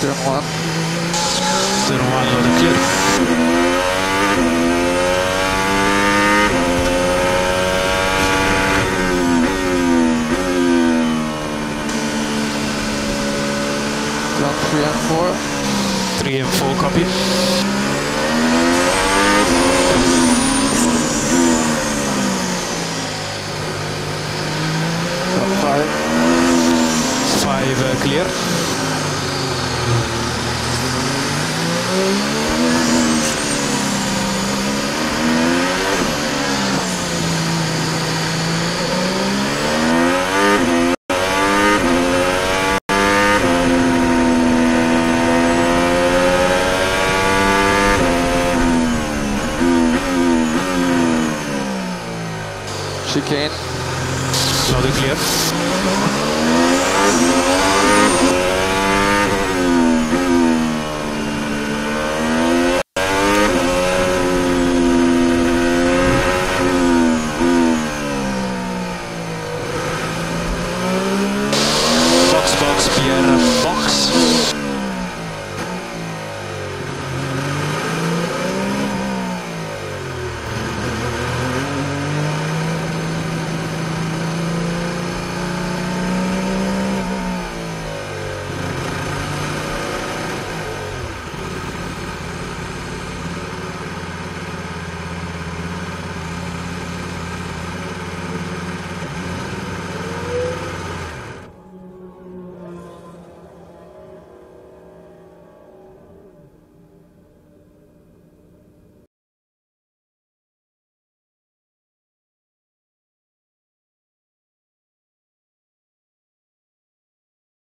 turn one. Turn one of the clip. Ground 3 and 4. 3 and 4, copy. Five clear. Chicane. Another clear.